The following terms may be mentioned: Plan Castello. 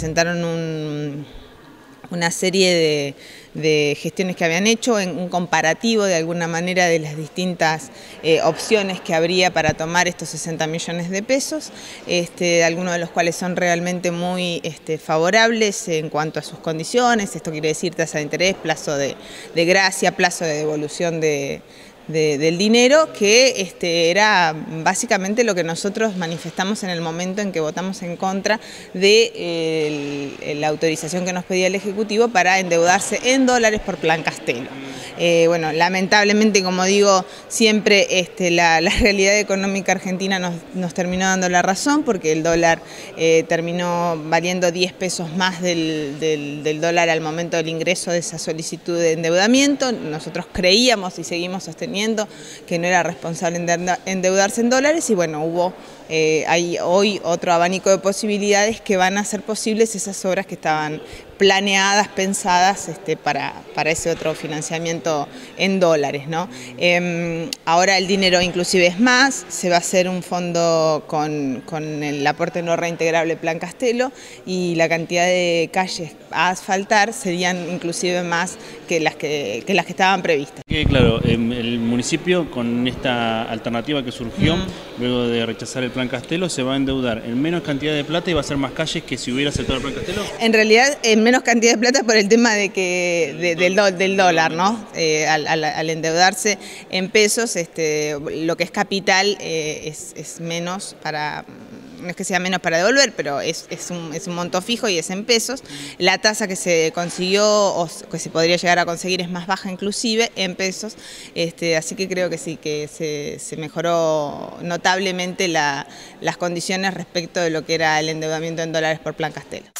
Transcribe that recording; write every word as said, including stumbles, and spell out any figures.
presentaron un, una serie de, de gestiones que habían hecho, en un comparativo de alguna manera de las distintas eh, opciones que habría para tomar estos sesenta millones de pesos, este, algunos de los cuales son realmente muy este, favorables en cuanto a sus condiciones. Esto quiere decir tasa de interés, plazo de, de gracia, plazo de devolución de... De, del dinero, que este, era básicamente lo que nosotros manifestamos en el momento en que votamos en contra de eh, el, la autorización que nos pedía el Ejecutivo para endeudarse en dólares por Plan Castello. Eh, bueno, lamentablemente, como digo, siempre este, la, la realidad económica argentina nos, nos terminó dando la razón, porque el dólar eh, terminó valiendo diez pesos más del, del, del dólar al momento del ingreso de esa solicitud de endeudamiento. Nosotros creíamos y seguimos sosteniendo que no era responsable endeudarse en dólares, y bueno, hubo eh, hay hoy otro abanico de posibilidades que van a hacer posibles esas obras que estaban planeadas, pensadas este, para, para ese otro financiamiento en dólares, ¿no? Eh, ahora el dinero inclusive es más, se va a hacer un fondo con, con el aporte no reintegrable Plan Castello, y la cantidad de calles a asfaltar serían inclusive más que las que, que, las que estaban previstas. Eh, claro, eh, el municipio, con esta alternativa que surgió, uh-huh, luego de rechazar el Plan Castello, se va a endeudar en menos cantidad de plata y va a hacer más calles que si hubiera aceptado el Plan Castello. En realidad, en menos cantidad de plata por el tema de que de, del, do, del dólar, ¿no? Eh, al, al, al endeudarse en pesos, este, lo que es capital eh, es, es menos para... No es que sea menos para devolver, pero es, es, un, es un monto fijo y es en pesos. La tasa que se consiguió o que se podría llegar a conseguir es más baja inclusive en pesos. Este, así que creo que sí, que se, se mejoró notablemente la, las condiciones respecto de lo que era el endeudamiento en dólares por Plan Castello.